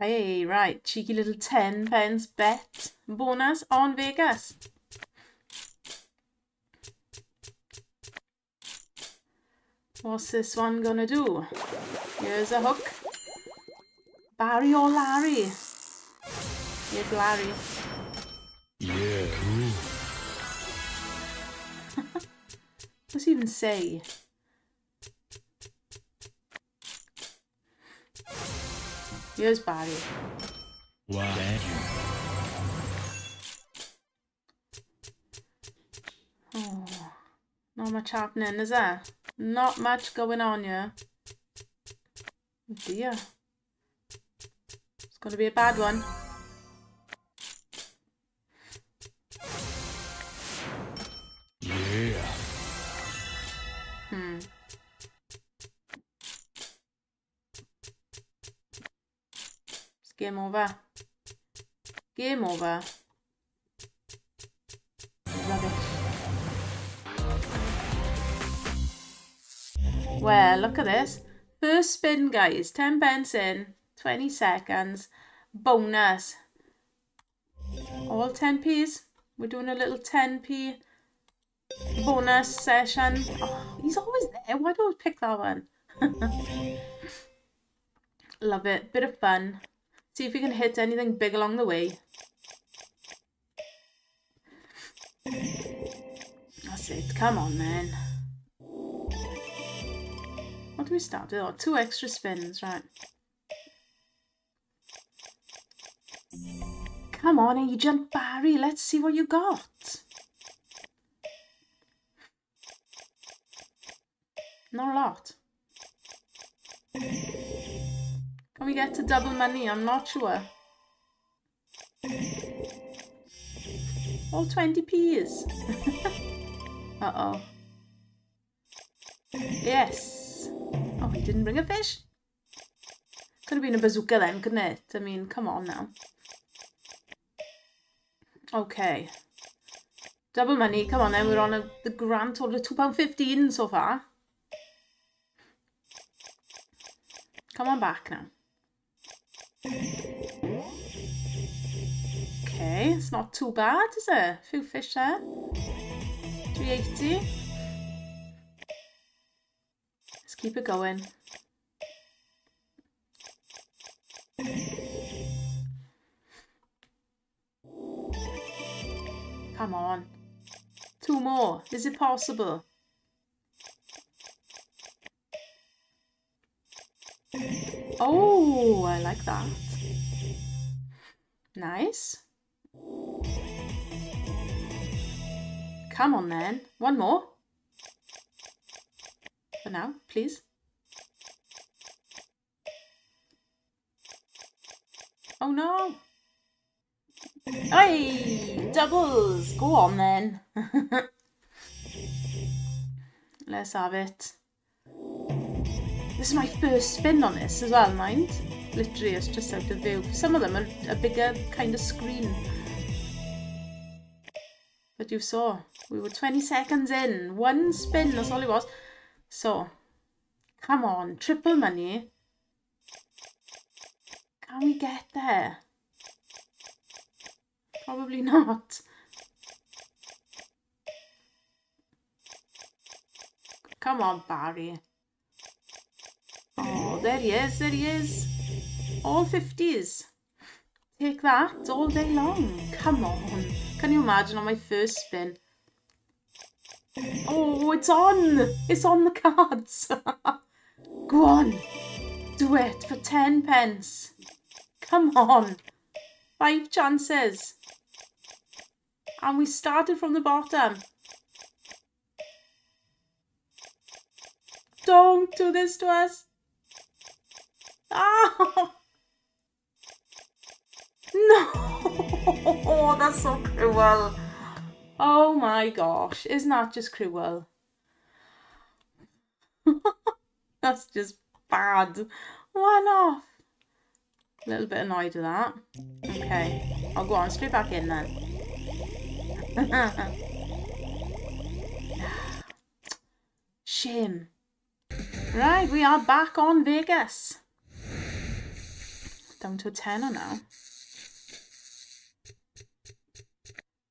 Hey, right, cheeky little £10 bet bonus on Vegas. What's this one gonna do? Here's a hook. Barry or Larry? Here's Larry. Yeah. What's he even say? Here's Barry. Wow. Oh, not much happening, is there? Not much going on here. Oh dear. It's gonna be a bad one. Yeah. It's game over. Game over. Well, look at this. First spin, guys. £10 in. 20 seconds. Bonus. All 10p's. We're doing a little 10p bonus session. Oh, he's always there. Why do I pick that one? Love it. Bit of fun. See if we can hit anything big along the way. That's it. Come on, man. What do we start with? Oh, 2 extra spins, right. Come on, Agent Barry, let's see what you got. Not a lot. Can we get to double money? I'm not sure. All 20p's. Uh-oh. Yes. Oh, he didn't bring a fish. Could have been a bazooka then, couldn't it? I mean, come on now. Okay. Double money, come on then. We're on the grand total of £2.15 so far. Come on back now. Okay, it's not too bad, is it? A few fish there. 380. Keep it going. Come on. 2 more. Is it possible? Oh, I like that. Nice. Come on then. 1 more. For now, please. Oh no! Hey, doubles. Go on then. Let's have it. This is my first spin on this as well, mind. Literally, it's just out of view. Some of them are a bigger kind of screen. But you saw, we were 20 seconds in. 1 spin. That's all it was. So, come on, triple money. Can we get there? Probably not. Come on, Barry. Oh, there he is, there he is. All 50s. Take that all day long. Come on. Can you imagine on my first spin? Oh, it's on! It's on the cards! Go on! Do it for £10. Come on! 5 chances! And we started from the bottom. Don't do this to us! Ah! No! That's so cruel! Oh my gosh, isn't that just cruel? That's just bad. One off. A little bit annoyed with that. Okay, I'll go on, straight back in then. Shame. Right, we are back on Vegas. down to a tenner now.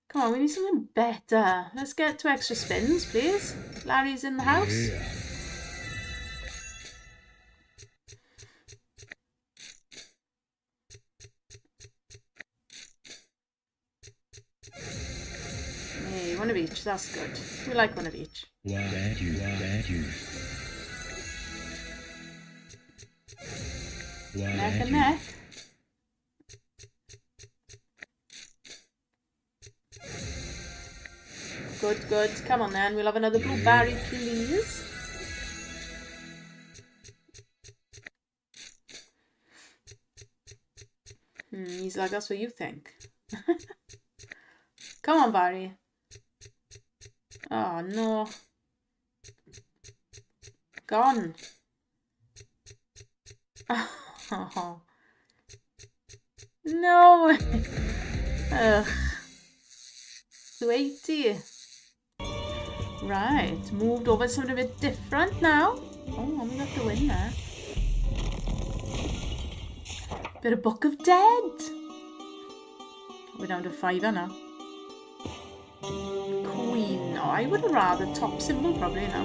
Come on, we need something better. Let's get 2 extra spins, please. Larry's in the house. Yeah. Hey, 1 of each. That's good. We like 1 of each. Why you. Neck and neck. Good, good. Come on then, we'll have another blueberry, please. He's like, that's what you think. Come on, Barry. Oh, no. Gone. Oh. No. Ugh. 280. Right, moved over to something a bit different now. Oh, we got the win there. Bit of Book of Dead. We're down to 5 now. Queen. No, I would have rather top symbol probably now.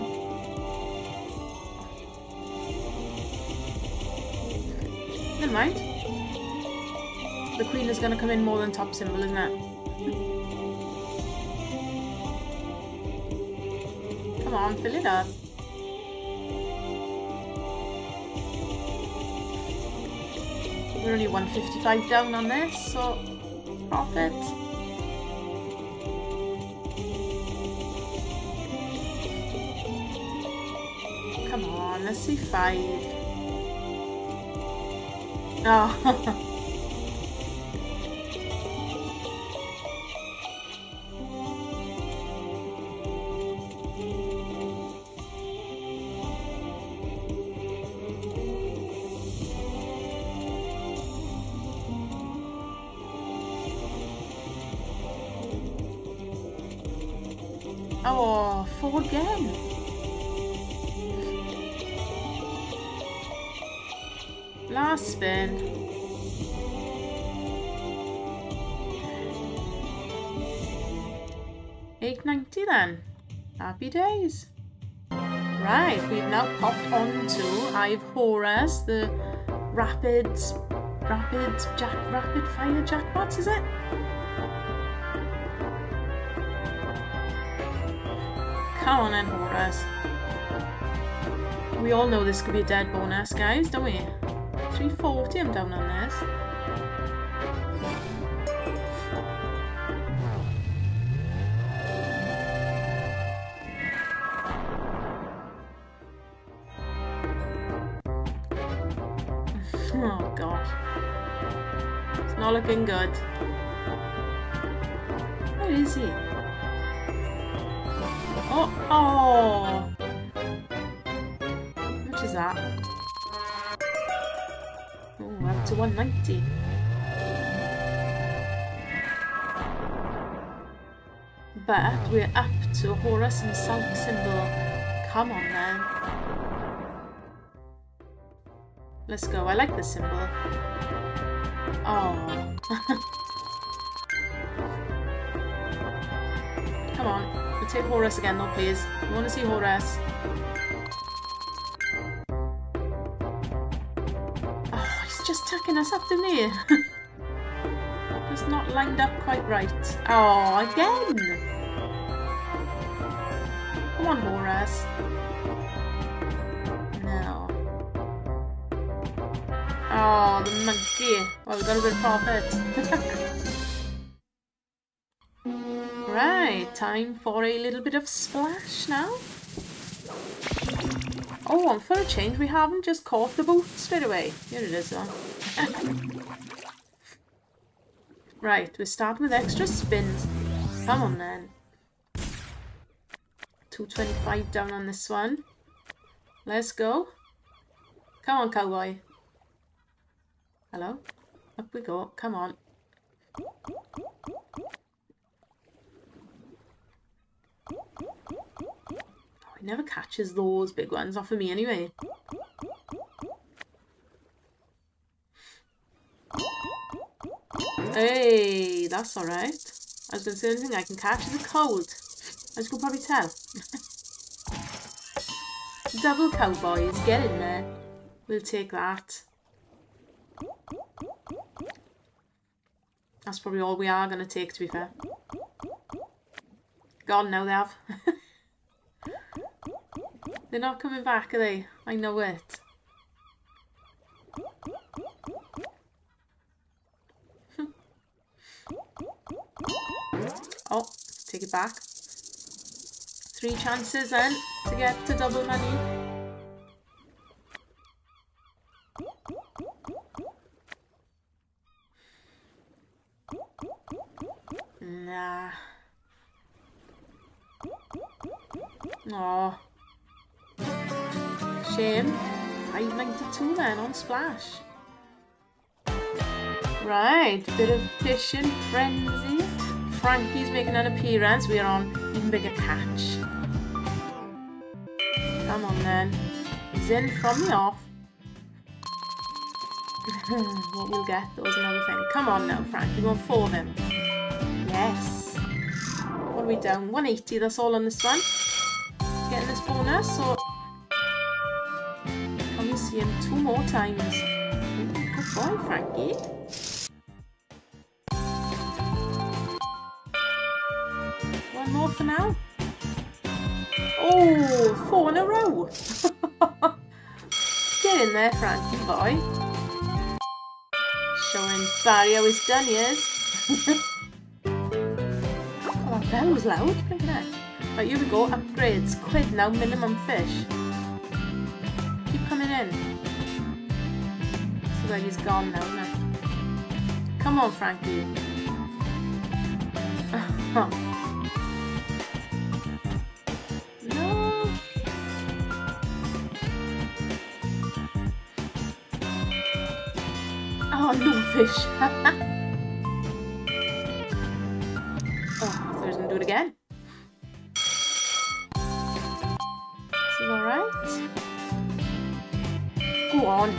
Never mind. The queen is going to come in more than top symbol, isn't it? Come on, fill it up. We're only 155 down on this, so profit. Come on, let's see 5. Oh. Oh, 4 again. Last spin. $8.90 then. Happy days. Right, we've now popped on to Eye of Horus, the rapid fire jackpots, is it? Come on then, Horus. We all know this could be a dead bonus, guys, don't we? 340 I'm down on this. Oh gosh. It's not looking good. Where is he? Oh, oh! How much is that? Oh, up to 190. But we're up to Horus himself symbol. Come on, then. Let's go. I like this symbol. Oh. Come on. We'll take Horus again though, please. We want to see Horus. Oh, he's just tucking us up, isn't he? Just not lined up quite right. Oh, again! Come on, Horus. No. Oh, the monkey. Well, we've got a bit of profit. Right, time for a little bit of splash now. Oh, and for a change, we haven't just caught the boot straight away. Here it is, though. Right, we're starting with extra spins. Come on, then. 225 down on this one. Let's go. Come on, cowboy. Hello? Up we go. Come on. Never catches those big ones, not for me anyway. Hey, that's alright. I was going to say, the only thing I can catch is a cold. As you can probably tell. Double cowboys, get in there. We'll take that. That's probably all we are going to take, to be fair. God, no, they have. They're not coming back, are they? I know it. Oh, take it back. 3 chances then to get to double money. Nah. Oh. Shame. 5.92 then on Splash. Right, bit of Fishin' Frenzy. Frankie's making an appearance. We are on even bigger catch. Come on then. He's in from the off. What we'll get though is another thing. Come on now, Frankie. We want 4 of them. Yes. What are we down? 180, that's all on this one. Getting this bonus, so can we see him 2 more times? Good boy, Frankie. One more for now. Oh, 4 in a row. Get in there, Frankie boy. Showing Barry how he's done, yes. That was loud, look at that. Right, here we go, upgrades. Quid now, minimum fish. Keep coming in. So that he's gone now, isn't it? Come on, Frankie. No. Oh, no fish. Do it again. This is alright. Go on.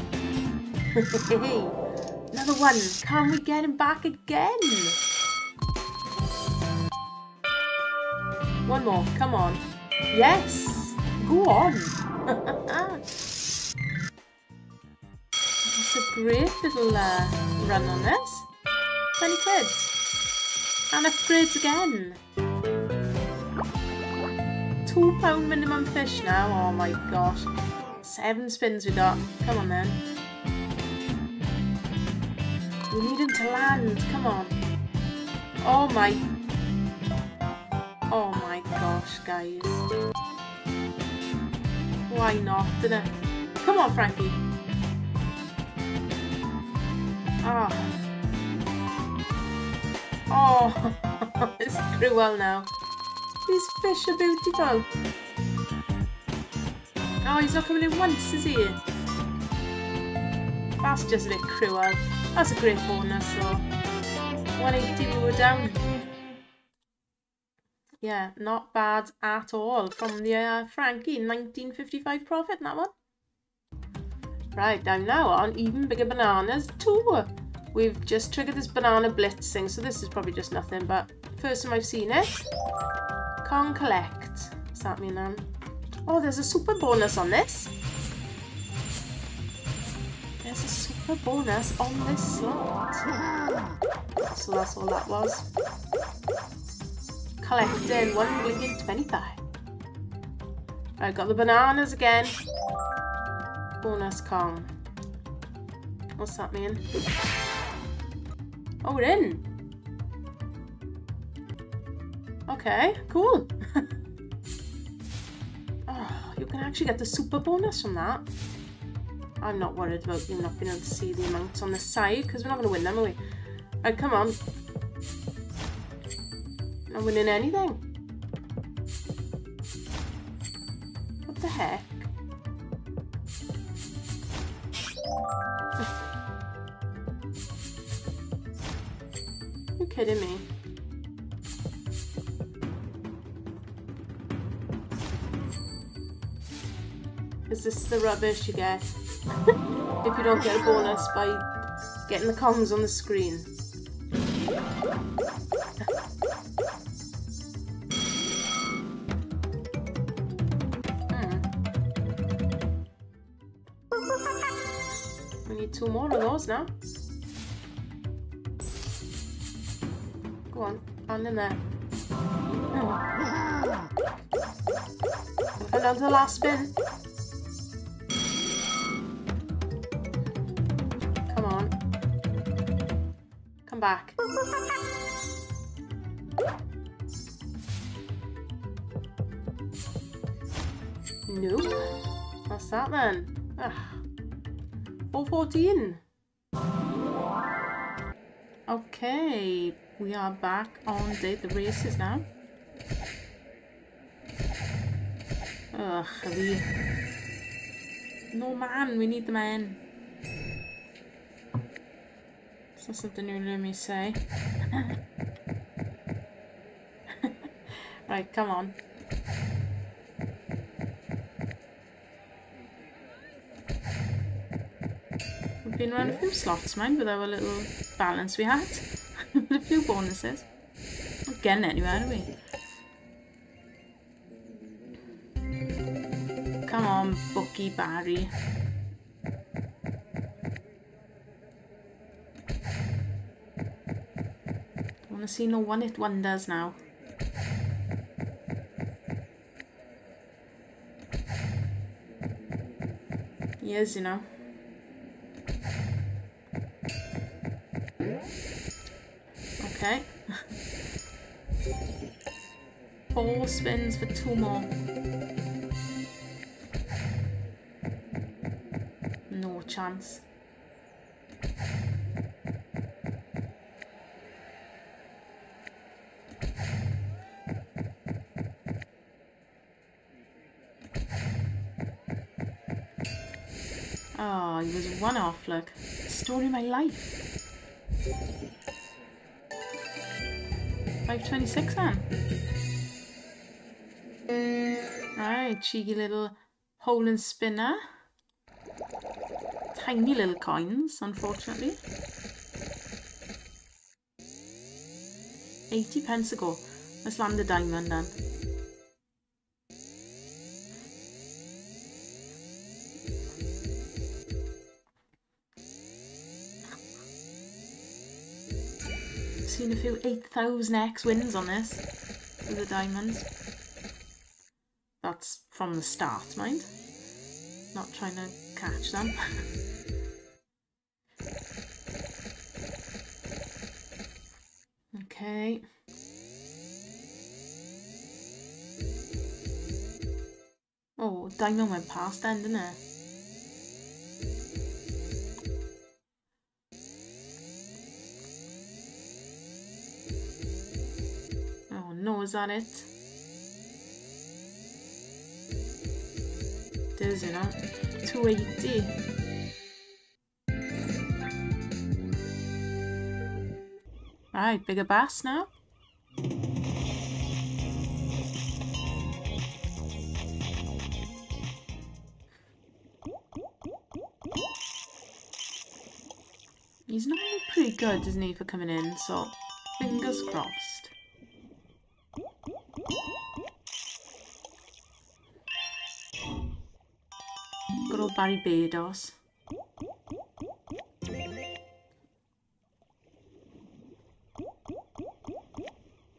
Another one. Can we get him back again? One more. Come on. Yes. Go on. That's a great little run on this. 20 quid. And upgrades again. £2 minimum fish now. Oh my gosh. 7 spins we got. Come on then. We need him to land. Come on. Oh my. Oh my gosh, guys. Why not, didn't it? Come on, Frankie. Ah. Oh. It's pretty well now. These fish are beautiful. Oh, he's not coming in once, is he? That's just a bit cruel. That's a great bonus, though. 180 we were down. Yeah, not bad at all. From the Frankie, 1955 profit in that one. Right, I'm now on even bigger bananas too. We've just triggered this banana blitzing, so this is probably just nothing, but first time I've seen it. Kong collect. Does that mean I'm... Oh, there's a super bonus on this. There's a super bonus on this slot. So that's all that was. Collecting 1,025,000. Right, got the bananas again. Bonus Kong. What's that mean? Oh, we're in. Okay, cool. Oh, you can actually get the super bonus from that. I'm not worried about you not being able to see the amounts on the side, because we're not going to win them, are we? Right, come on. Not winning anything. What the heck? You're kidding me. Is this the rubbish you get if you don't get a bonus by getting the comms on the screen? two more of those now. Go on, and in there. And on to the last spin. Come on. Come back. Nope. What's that then? Ugh. 414. Okay, we are back on the races now. Ugh, we... No man, we need the man. It's not something you let me say. Right, come on. We've been around a few slots, mind, with our little balance we had. With a few bonuses. Not getting anywhere, are we? Come on, Bucky Barry. I want to see no one-hit wonders now. He is, you know. Okay. 4 spins for 2 more. No chance. Oh, he was one off, look. Story of my life. 526 then. Alright, cheeky little hole and spinner. Tiny little coins, unfortunately. 80 pence to go. Let's land a diamond then. Seen a few 8,000x wins on this with the diamonds. That's from the start, mind. Not trying to catch them. Okay. Oh, diamond went past then, didn't it? Is that it? It is, you know. 280. Alright, bigger bass now. He's normally pretty good, isn't he, for coming in, so fingers crossed. Good old Barry Bados.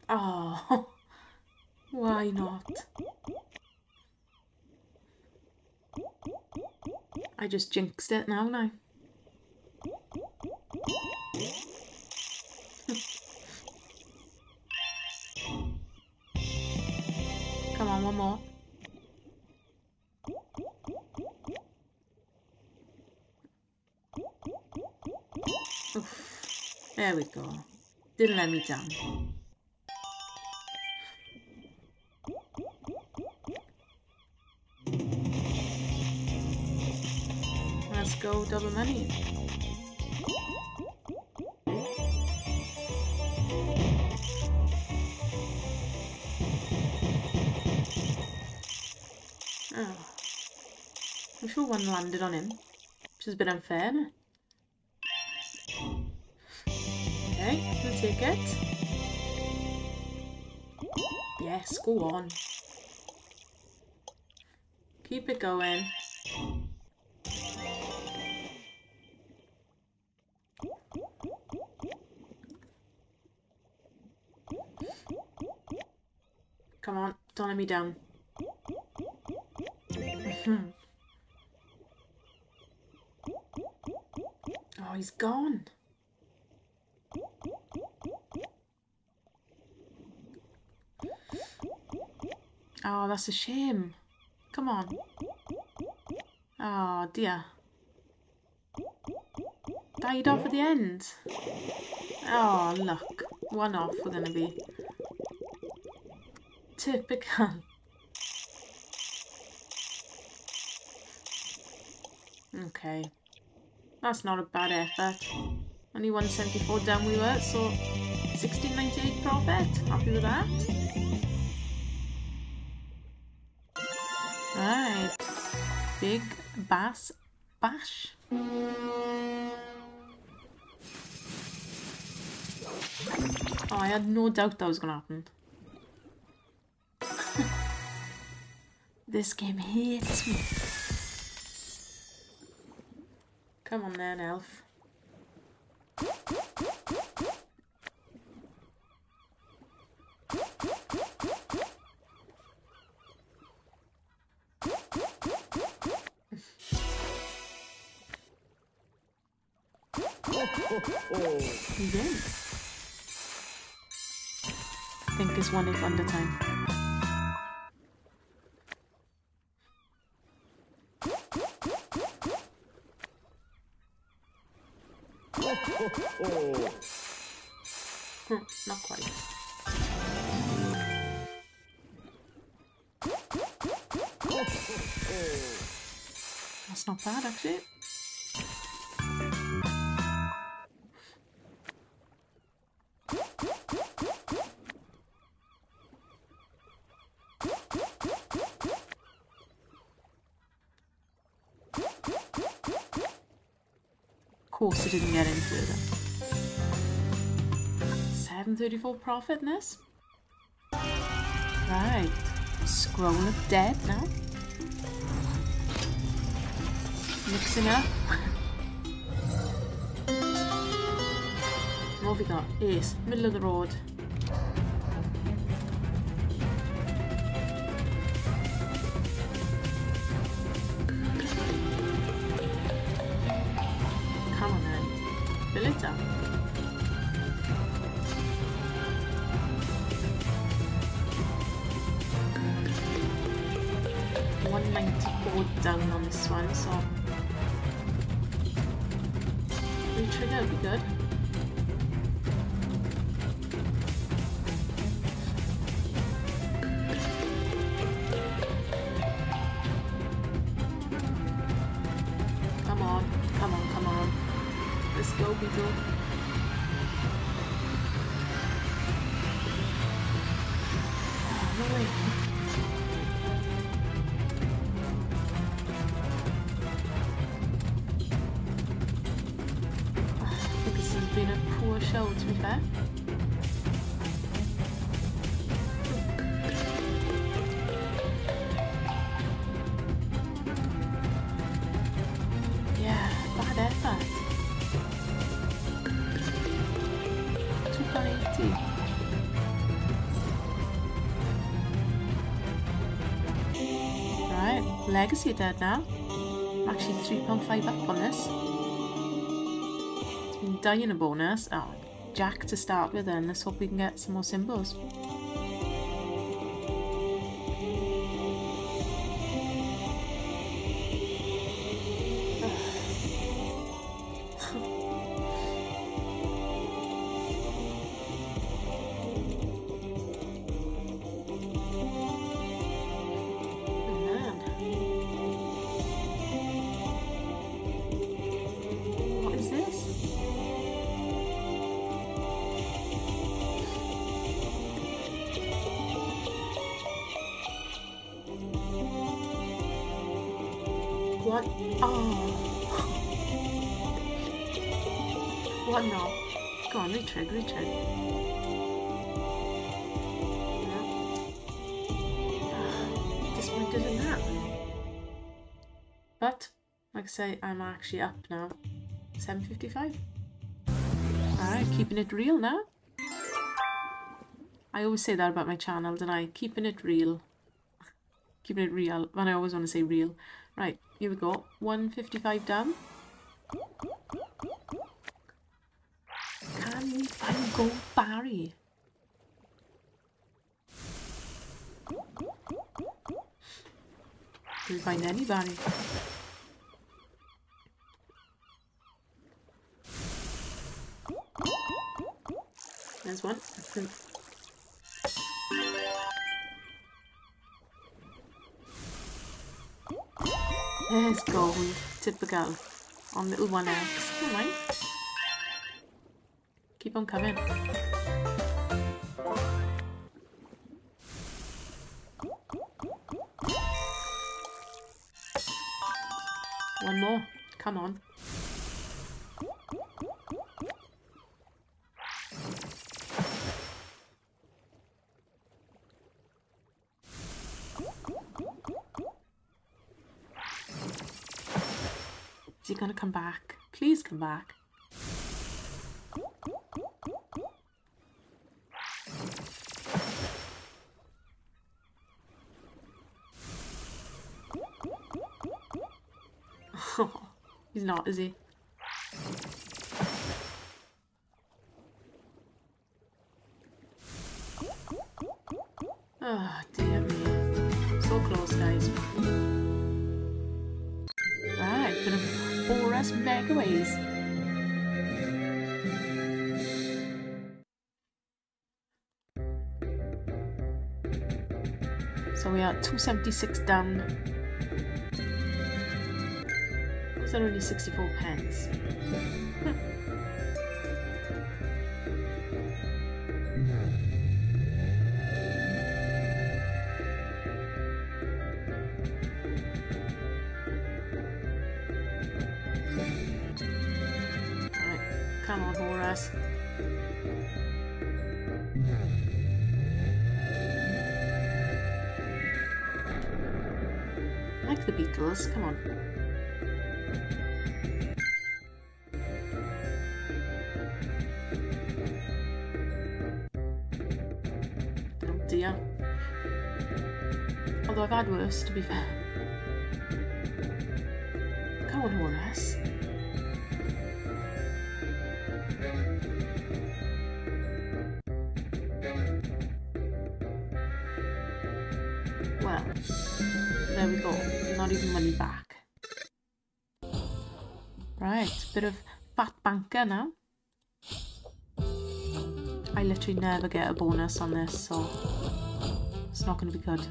Oh, why not? I just jinxed it now, now. Come on, one more. Oof. There we go. Didn't let me down. Let's go, double money. Oh. I'm sure one landed on him, which is a bit unfair. Okay, we'll take it. Yes, go on. Keep it going. Come on, don't let me down. Oh, he's gone. Oh, that's a shame. Come on. Oh, dear. Died off at the end. Oh, look. One off we're going to be. Typical. Okay. That's not a bad effort. Only 174 down we were, so 1698 profit. Happy with that. Right. Big Bass Bash. Oh, I had no doubt that was going to happen. This game hates me. Come on then, elf. He did. I think it's one in under time. Not quite. That's not bad, actually. Of course, it didn't get any further. 34 profit in this. Right. Scroll of dead now. Mixing up. What have we got? Ace. Middle of the road. Come on then. Fill it up. Down on this one, so re-trigger would be good. Come on, come on, come on. Let's go, Beetle. Oh, no way. To be fair. Yeah, bad effort. 2.80. Right, Legacy dead now. I'm actually 3.5 up on this. It's been dying a bonus. Oh. Jack to start with, and let's hope we can get some more symbols. What? Oh. What now? Go on, retread, retread. Yeah. Disappointed in that. But, like I say, I'm actually up now. 7.55. Alright, keeping it real now. I always say that about my channel, don't I? Keeping it real. Keeping it real. And I always want to say real. Right, here we go. 155 done. Can we find Gold Barry? Can we find anybody? There's one. There's gold. Typical. On little 1x. All right. Keep on coming. One more. Come on. Is he going to come back? Please come back. Oh, he's not, is he? Oh, dear me. So close, guys. Right, going to... Horus Megaways. So we are 276 down. Is that only 64 pence? Come on, Horus. Like the Beatles, come on. Oh dear. Although I've had worse, to be fair. Come on, Horus. Well, there we go, not even money back. Right, bit of fat banker now. I literally never get a bonus on this, so it's not going to be good.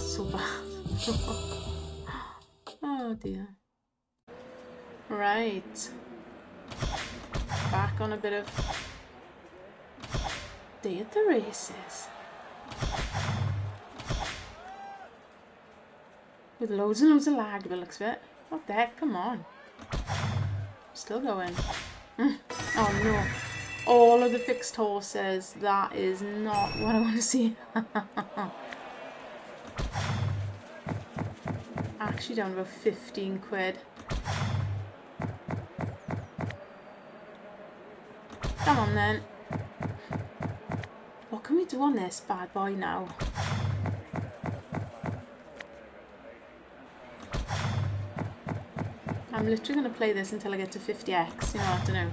So bad. Oh dear. Right. Back on a bit of Day at the Races. With loads and loads of lag, it looks like. What the heck? Come on. Still going. Oh no. All of the fixed horses. That is not what I want to see. Actually down about 15 quid. Come on then. What can we do on this bad boy now? I'm literally going to play this until I get to 50x, you know, I don't know.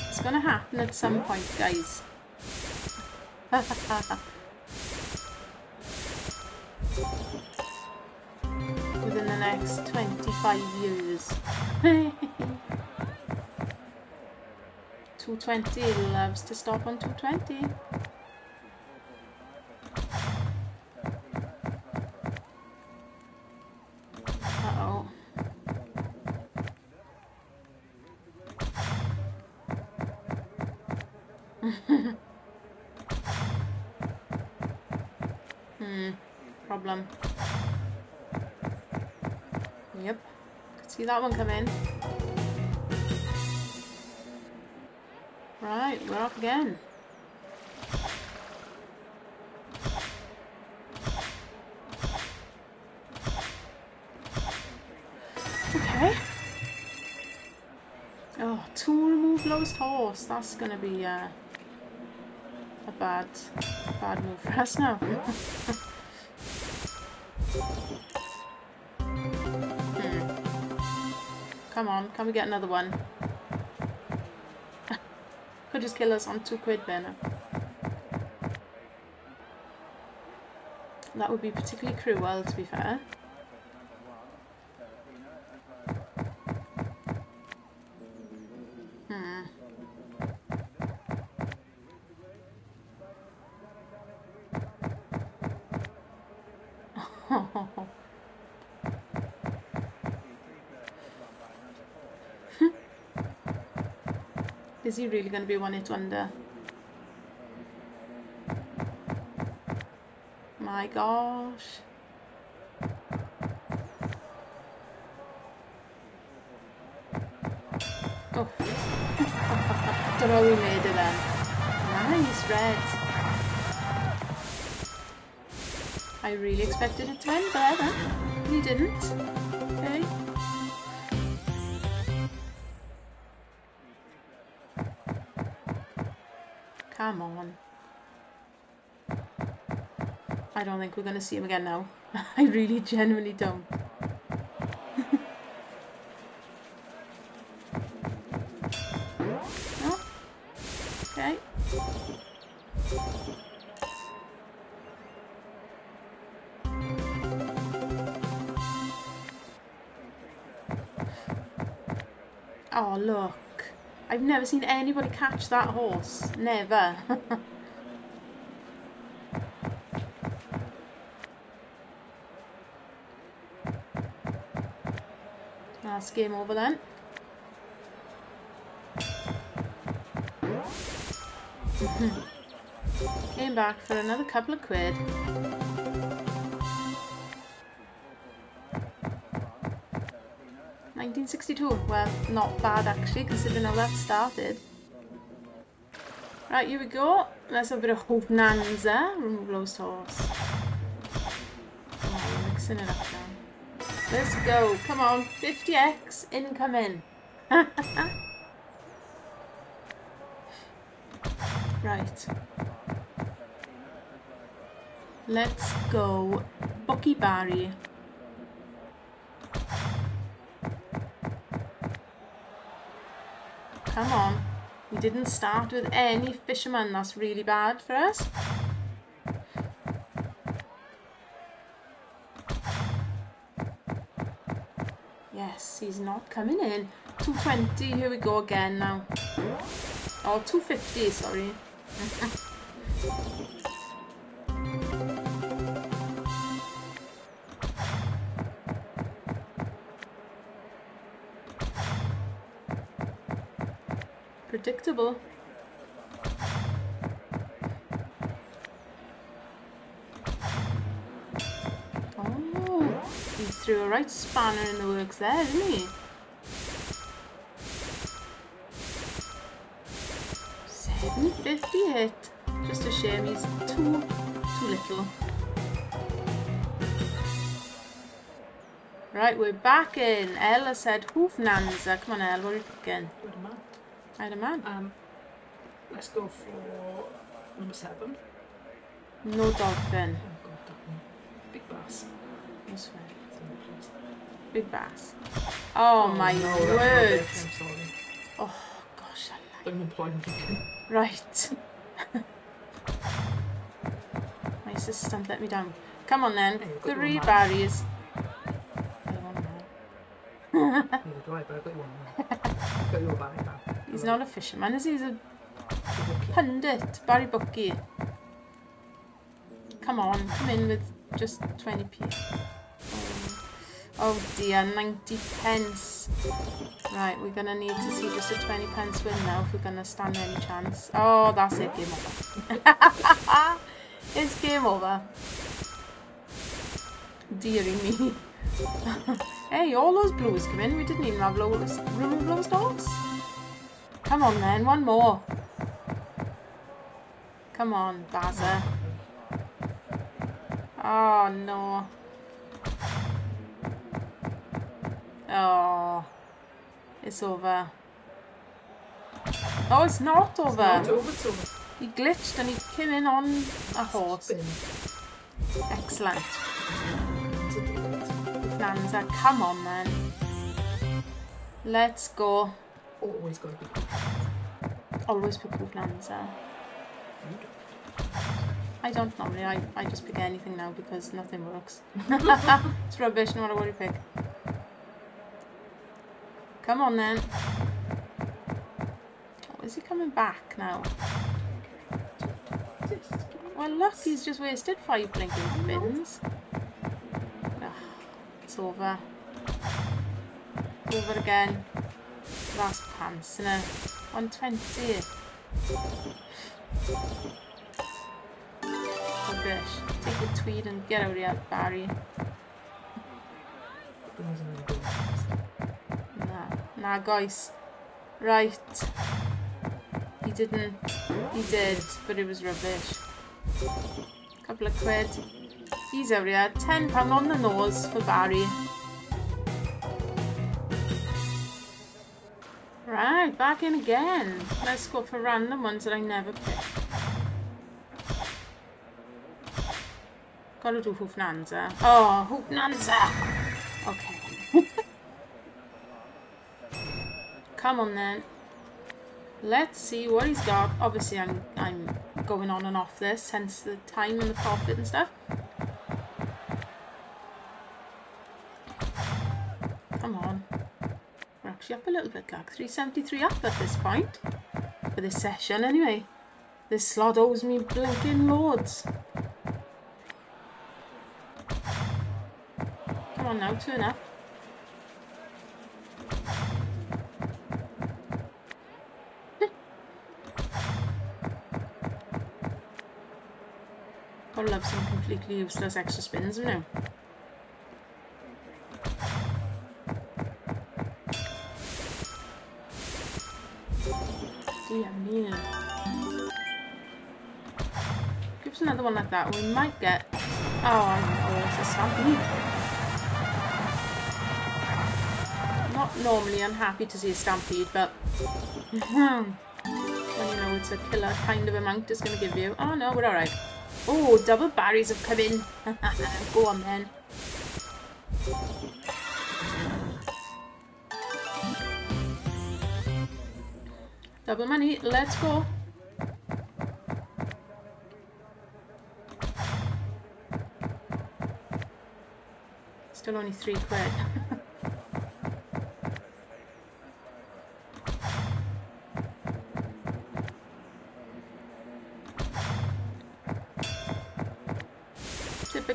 It's going to happen at some point, guys. Within the next 25 years. 220, it loves to stop on 220. Uh-oh. Problem. Yep. Could see that one come in. Right, we're up again. Okay. Oh, two remove lost horse. That's gonna be a bad move for us now. Come on, can we get another one? Could just kill us on 2 quid banner. That would be particularly cruel, to be fair. Is he really going to be 1 hit under? My gosh. Oh. Don't know we made it then. Nice red. I really expected it to end there then. We didn't. Okay. Come on. I don't think we're going to see him again now. I really genuinely don't. No? Okay. Oh, look. I've never seen anybody catch that horse. Never. That's game over then. Came back for another couple of quid. $19.62. Well, not bad actually, considering how that started. Right, here we go. Let's have a bit of bonanza. Remove lost horse. Oh, mixing it up now. Let's go. Come on. 50x incoming. Right. Let's go. Bucky Barry. Come on, we didn't start with any fishermen, that's really bad for us. Yes, he's not coming in. 220, here we go again now. Oh, 250, sorry. Predictable. Oh, he threw a right spanner in the works there, didn't he? $7.50 hit. Just a shame he's too little. Right, we're back in. Ella said, "Hoof Nanza." Come on, Ella, what are you picking? I had a man. Let's go for number 7. No dolphin. Oh god, that one. Big bass. That's right. Big bass. Oh, my word. Oh gosh, I like it. Right. My assistant let me down. Come on then. Hey, 3 barriers. I don't want to know. Neither do I, but I've got you one now. I've got your bag now. He's not a fisherman, is he? He's a pundit. Barry Bucky. Come on, come in with just 20p. Oh dear, 90 pence. Right, we're going to need to see just a 20 pence win now if we're going to stand any chance. Oh, that's it, game over. It's game over. Deary me. Hey, all those blues come in. We didn't even have lowest room blues dogs. Come on then, one more. Come on, Bazza. Oh no. Oh, it's over. Oh, it's not over. It's not over, it's over. He glitched and he came in on a horse. Excellent. Bonanza, come on then. Let's go. Always got to be quick. Always pick up Bonanza. I don't normally. I just pick anything now because nothing works. It's rubbish no matter what you pick. Come on then. Oh, is he coming back now? Well, look, he's just wasted 5 blinking bins. Ugh, it's over. Over again. Last pants in a 120. Rubbish. Take the tweed and get out of here, Barry. Nah, guys. Right. He didn't. He did, but it was rubbish. Couple of quid. He's over here. £10 on the nose for Barry. Right, back in again. Let's go for random ones that I never pick. Gotta do Hoopnanza. Oh, Hoopnanza! Okay. Come on then. Let's see what he's got. Obviously, I'm going on and off this, hence the time and the profit and stuff. Come on. We're actually up a little bit, like 373 up at this point. For this session, anyway. This slot owes me blinking loads. Come on now, turn up. Gotta love some completely useless extra spins, haven't you? Dear me. Give us another one like that, we might get. Oh, I know, it's a stampede. Not normally, I'm happy to see a stampede, but. Well, you know, it's a killer kind of amount it's gonna give you. Oh no, we're alright. Oh, double Barrys have come in. Go on then. Double money, let's go. Still only 3 quid.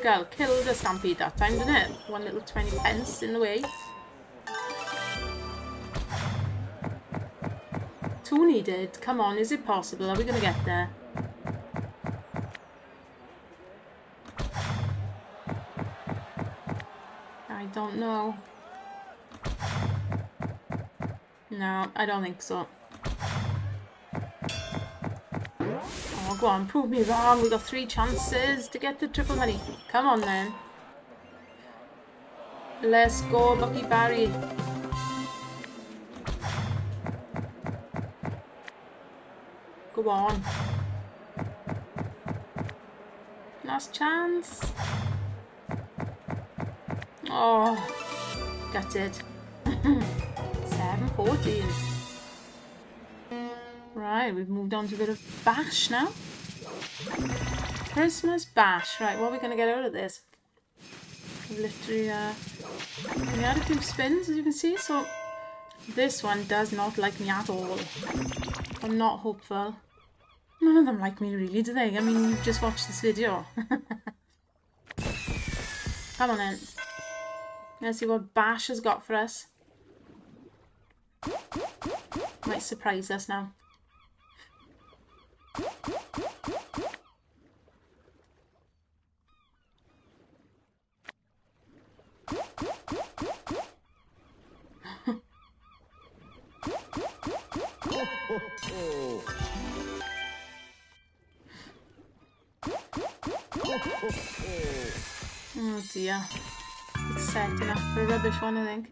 Girl killed a stampede that time, didn't it? One little 20 pence in the way. 2 needed. Come on, is it possible? Are we going to get there? I don't know. No, I don't think so. Oh, go on, prove me wrong. We got 3 chances to get the triple money. Come on then. Let's go, Bucky Barry. Go on. Last chance. Oh, gutted. 714. Right, we've moved on to a bit of bash now. Christmas bash. Right, what are we going to get out of this? We've literally we had a few spins, as you can see, so This one does not like me at all. I'm not hopeful. None of them like me really, do they? I mean, you just watched this video. Come on then. Let's see what Bash has got for us. Might surprise us now. Oh dear. It's setting up for a rubbish one, I think.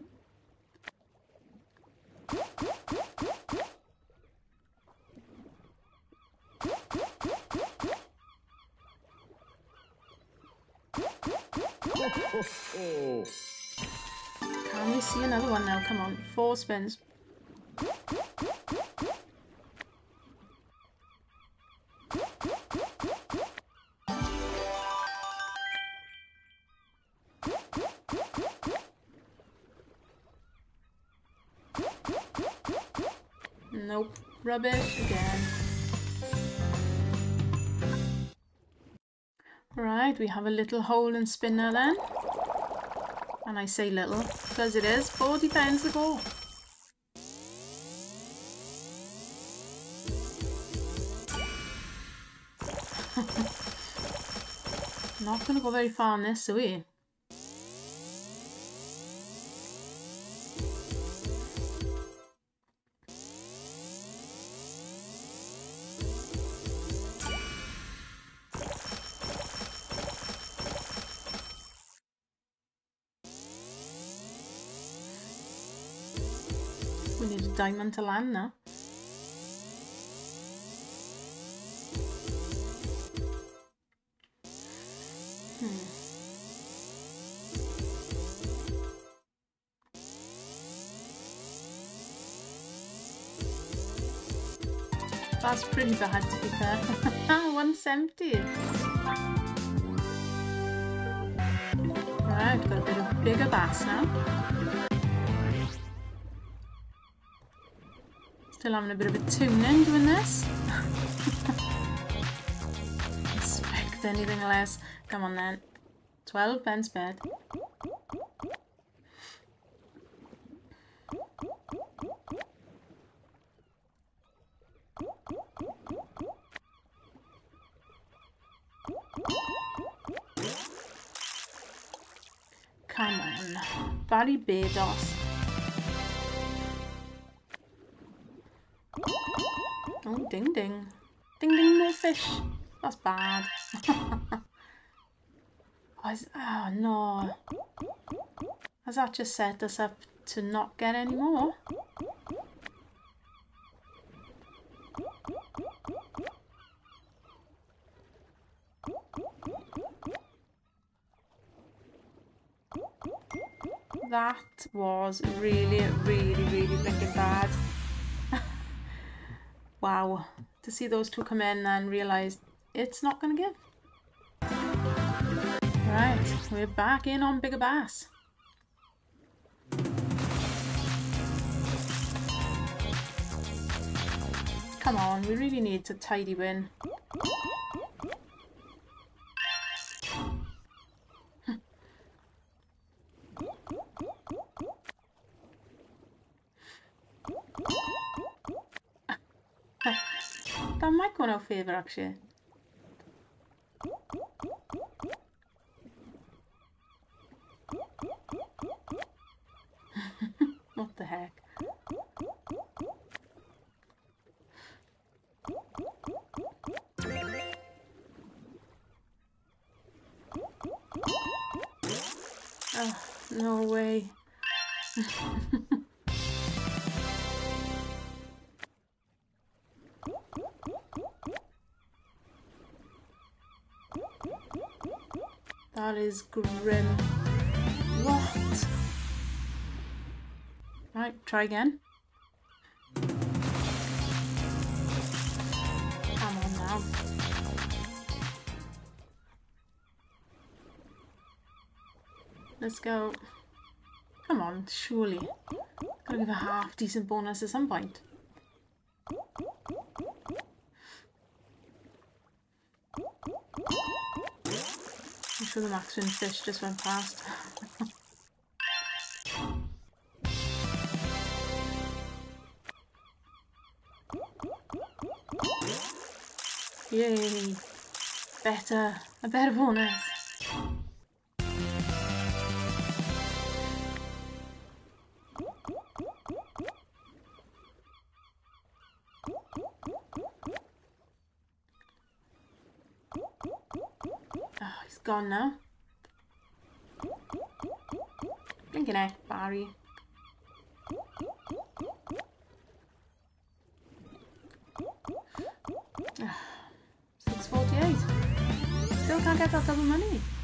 Can we see another one now? Come on, 4 spins. Nope, rubbish again. Right, we have a little hole and spinner then. And I say little, because it is 40 pence a go. Not going to go very far on this, are we? Diamond to land now. That's pretty bad to be fair. 170. Right, got a bit of bigger bass now. Still having a bit of a tune-in doing this. Expect anything less. Come on then. 12 pence bed. Come on. Barbados. Oh, ding ding. Ding ding, more fish. That's bad. Oh no. Has that just set us up to not get any more? That was really, really, really freaking bad. Wow, to see those two come in and realise it's not going to give. Right, we're back in on bigger bass. Come on, we really need to tidy win. That might go in our favour actually. What the heck? Oh, no way. That is grim. What? Right, try again. Come on now. Let's go. Come on, surely. Gotta give a half decent bonus at some point. I'm sure the Maxwin fish just went past. Yay! Better! A better bonus! Oh, he's gone now. Blinking egg, Barry. $6.48. Still can't get that double money.